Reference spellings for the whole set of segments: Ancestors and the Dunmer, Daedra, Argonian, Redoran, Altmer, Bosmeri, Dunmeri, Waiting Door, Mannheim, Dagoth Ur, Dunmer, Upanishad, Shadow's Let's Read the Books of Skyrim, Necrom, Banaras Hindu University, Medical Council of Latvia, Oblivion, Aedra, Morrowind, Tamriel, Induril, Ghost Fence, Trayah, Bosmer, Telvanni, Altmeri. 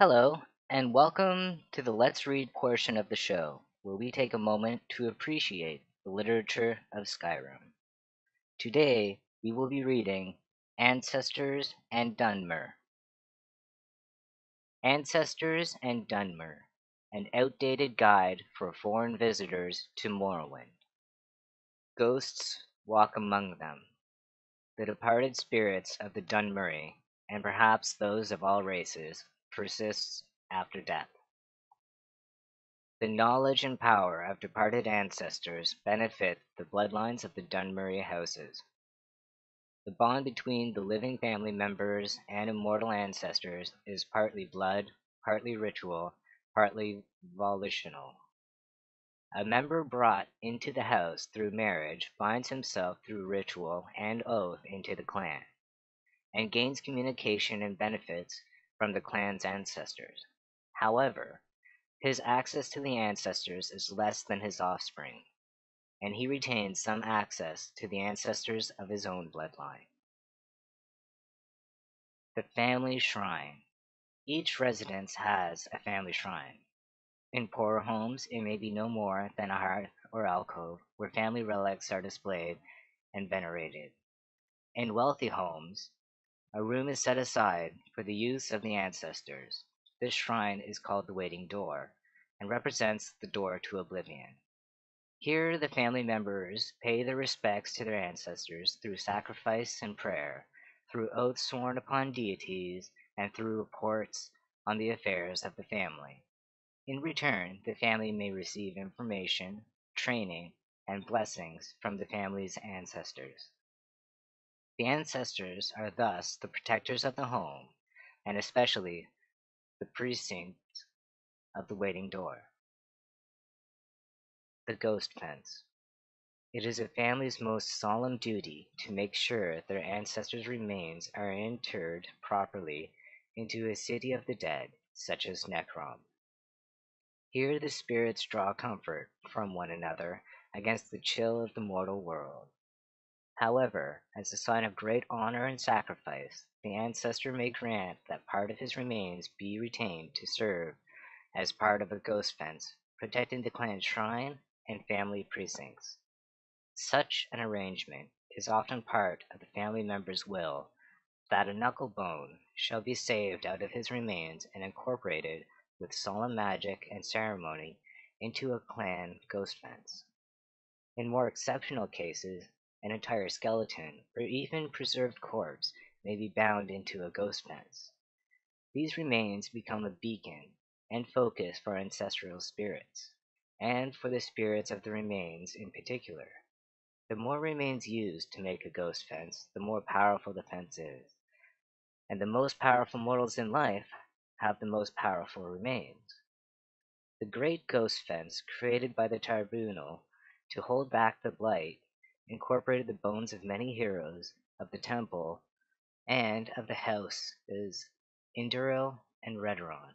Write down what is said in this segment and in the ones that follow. Hello, and welcome to the Let's Read portion of the show, where we take a moment to appreciate the literature of Skyrim. Today, we will be reading Ancestors and Dunmer. Ancestors and Dunmer, an outdated guide for foreign visitors to Morrowind. Ghosts walk among them, the departed spirits of the Dunmeri, and perhaps those of all races, persists after death. The knowledge and power of departed ancestors benefit the bloodlines of the Dunmeri houses. The bond between the living family members and immortal ancestors is partly blood, partly ritual, partly volitional. A member brought into the house through marriage binds himself through ritual and oath into the clan, and gains communication and benefits from the clan's ancestors. However, his access to the ancestors is less than his offspring, and he retains some access to the ancestors of his own bloodline. The family shrine. Each residence has a family shrine. In poorer homes, it may be no more than a hearth or alcove where family relics are displayed and venerated. In wealthy homes, a room is set aside for the use of the ancestors. This shrine is called the Waiting Door and represents the door to Oblivion. Here the family members pay their respects to their ancestors through sacrifice and prayer, through oaths sworn upon deities, and through reports on the affairs of the family. In return, the family may receive information, training, and blessings from the family's ancestors. The ancestors are thus the protectors of the home, and especially the precincts of the Waiting Door. The Ghost Fence. It is a family's most solemn duty to make sure their ancestors' remains are interred properly into a city of the dead, such as Necrom. Here the spirits draw comfort from one another against the chill of the mortal world. However, as a sign of great honor and sacrifice, the ancestor may grant that part of his remains be retained to serve as part of a ghost fence, protecting the clan shrine and family precincts. Such an arrangement is often part of the family member's will, that a knuckle bone shall be saved out of his remains and incorporated with solemn magic and ceremony into a clan ghost fence. In more exceptional cases, an entire skeleton, or even preserved corpse, may be bound into a ghost fence. These remains become a beacon and focus for ancestral spirits, and for the spirits of the remains in particular. The more remains used to make a ghost fence, the more powerful the fence is, and the most powerful mortals in life have the most powerful remains. The great ghost fence created by the tribunal to hold back the blight incorporated the bones of many heroes of the temple and of the houses Induril and Redoran,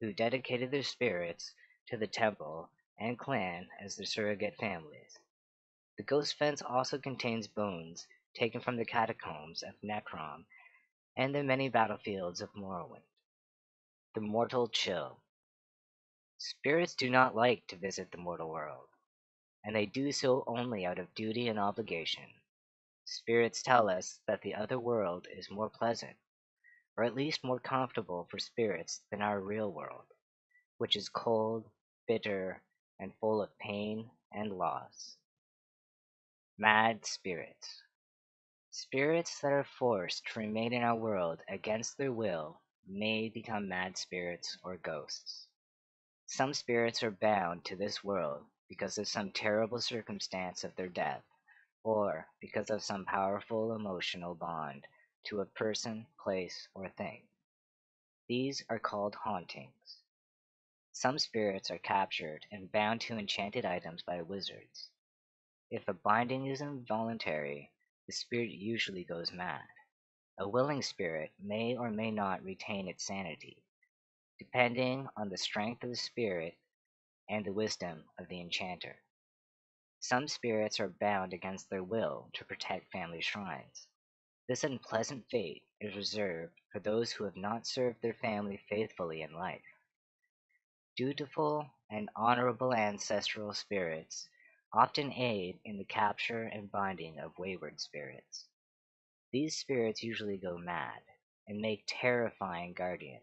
who dedicated their spirits to the temple and clan as their surrogate families. The ghost fence also contains bones taken from the catacombs of Necrom and the many battlefields of Morrowind. The mortal chill. Spirits do not like to visit the mortal world, and they do so only out of duty and obligation. Spirits tell us that the other world is more pleasant, or at least more comfortable for spirits than our real world, which is cold, bitter, and full of pain and loss. Mad spirits. Spirits that are forced to remain in our world against their will may become mad spirits or ghosts. Some spirits are bound to this world because of some terrible circumstance of their death, or because of some powerful emotional bond to a person, place, or thing. These are called hauntings. Some spirits are captured and bound to enchanted items by wizards. If a binding is involuntary, the spirit usually goes mad. A willing spirit may or may not retain its sanity, depending on the strength of the spirit and the wisdom of the enchanter. Some spirits are bound against their will to protect family shrines. This unpleasant fate is reserved for those who have not served their family faithfully in life. Dutiful and honorable ancestral spirits often aid in the capture and binding of wayward spirits. These spirits usually go mad and make terrifying guardians.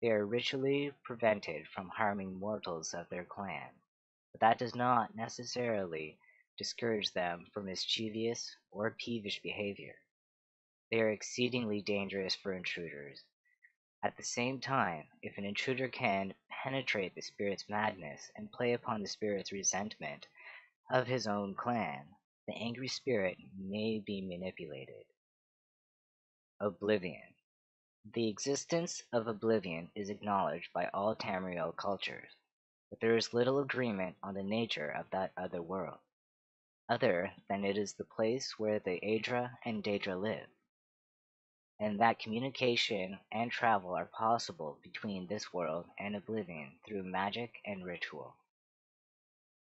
They are ritually prevented from harming mortals of their clan, but that does not necessarily discourage them from mischievous or peevish behavior. They are exceedingly dangerous for intruders. At the same time, if an intruder can penetrate the spirit's madness and play upon the spirit's resentment of his own clan, the angry spirit may be manipulated. Oblivion. The existence of oblivion is acknowledged by all Tamriel cultures, but there is little agreement on the nature of that other world, other than it is the place where the Aedra and Daedra live, and that communication and travel are possible between this world and oblivion through magic and ritual.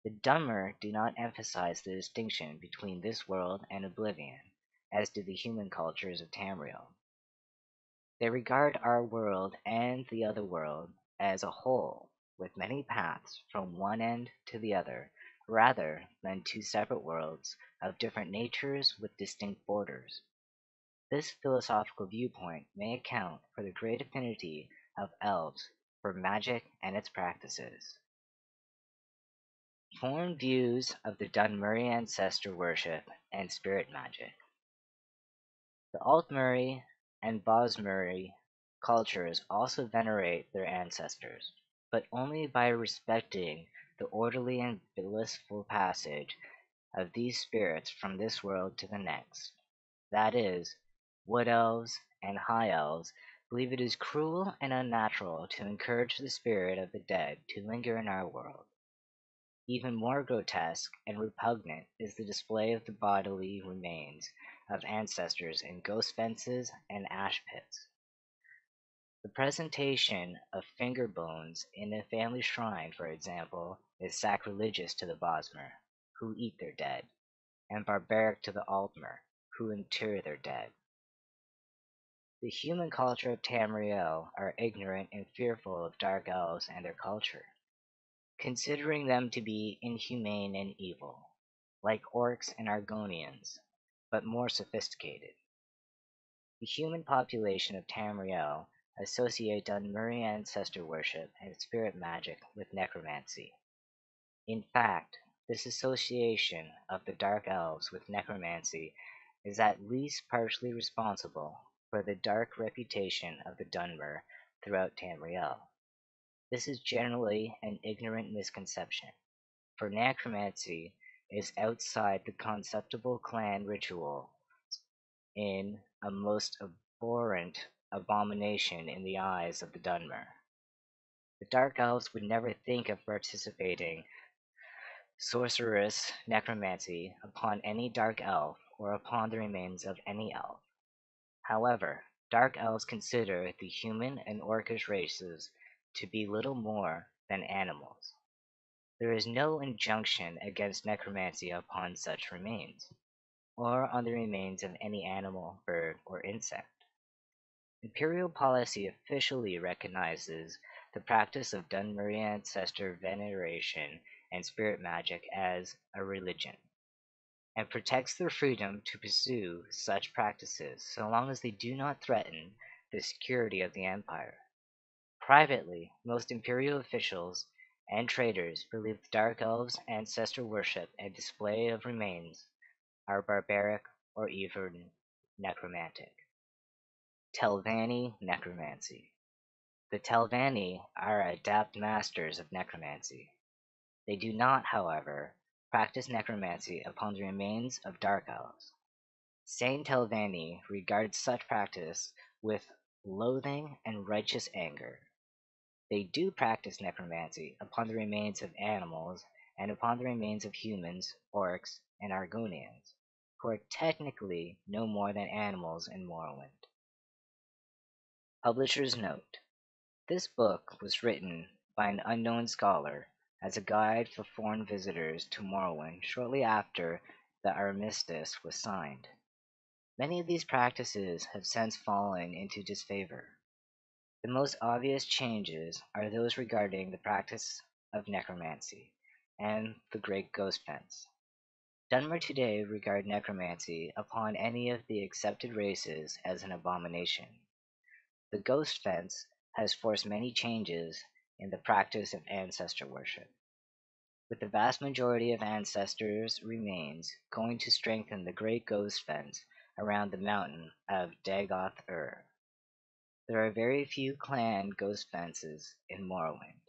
The Dunmer do not emphasize the distinction between this world and Oblivion, as do the human cultures of Tamriel. They regard our world and the other world as a whole, with many paths from one end to the other, rather than two separate worlds of different natures with distinct borders. This philosophical viewpoint may account for the great affinity of elves for magic and its practices. Foreign views of the Dunmeri ancestor worship and spirit magic. The Altmeri and Bosmeri cultures also venerate their ancestors, but only by respecting the orderly and blissful passage of these spirits from this world to the next. That is, wood elves and high elves believe it is cruel and unnatural to encourage the spirit of the dead to linger in our world. Even more grotesque and repugnant is the display of the bodily remains of ancestors in ghost fences and ash pits. The presentation of finger bones in a family shrine, for example, is sacrilegious to the Bosmer, who eat their dead, and barbaric to the Altmer, who inter their dead. The human culture of Tamriel are ignorant and fearful of dark elves and their culture, considering them to be inhumane and evil, like orcs and Argonians, but more sophisticated. The human population of Tamriel associate Dunmeri ancestor worship and spirit magic with necromancy. In fact, this association of the dark elves with necromancy is at least partially responsible for the dark reputation of the Dunmer throughout Tamriel. This is generally an ignorant misconception, for necromancy is outside the conceptible clan ritual in a most abhorrent abomination in the eyes of the Dunmer. The Dark Elves would never think of participating sorcerous necromancy upon any Dark Elf or upon the remains of any elf. However, Dark Elves consider the human and orcish races to be little more than animals. There is no injunction against necromancy upon such remains, or on the remains of any animal, bird, or insect. Imperial policy officially recognizes the practice of Dunmeri ancestor veneration and spirit magic as a religion, and protects their freedom to pursue such practices so long as they do not threaten the security of the Empire. Privately, most imperial officials and traders believe the Dark Elves' ancestor worship and display of remains are barbaric or even necromantic. Telvanni necromancy. The Telvanni are adept masters of necromancy. They do not, however, practice necromancy upon the remains of Dark Elves. Sane Telvanni regard such practice with loathing and righteous anger. They do practice necromancy upon the remains of animals and upon the remains of humans, orcs, and Argonians, who are technically no more than animals in Morrowind. Publisher's note. This book was written by an unknown scholar as a guide for foreign visitors to Morrowind shortly after the armistice was signed. Many of these practices have since fallen into disfavor. The most obvious changes are those regarding the practice of necromancy and the Great Ghost Fence. Dunmer today regard necromancy upon any of the accepted races as an abomination. The Ghost Fence has forced many changes in the practice of ancestor worship, with the vast majority of ancestors' remains going to strengthen the Great Ghost Fence around the mountain of Dagoth Ur. There are very few clan ghost fences in Morrowind.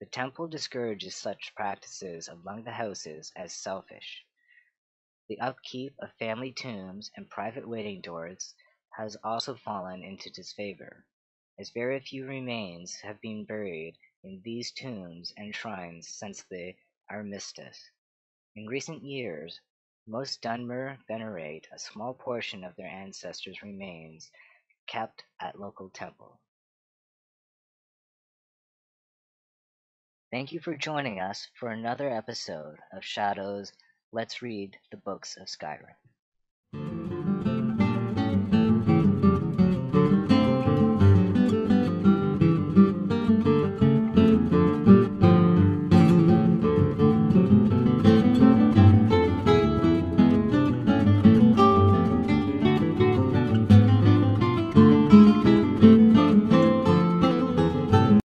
The temple discourages such practices among the houses as selfish. The upkeep of family tombs and private waiting doors has also fallen into disfavor, as very few remains have been buried in these tombs and shrines since the armistice. In recent years, most Dunmer venerate a small portion of their ancestors' remains kept at local temple. Thank you for joining us for another episode of Shadow's Let's Read the Books of Skyrim.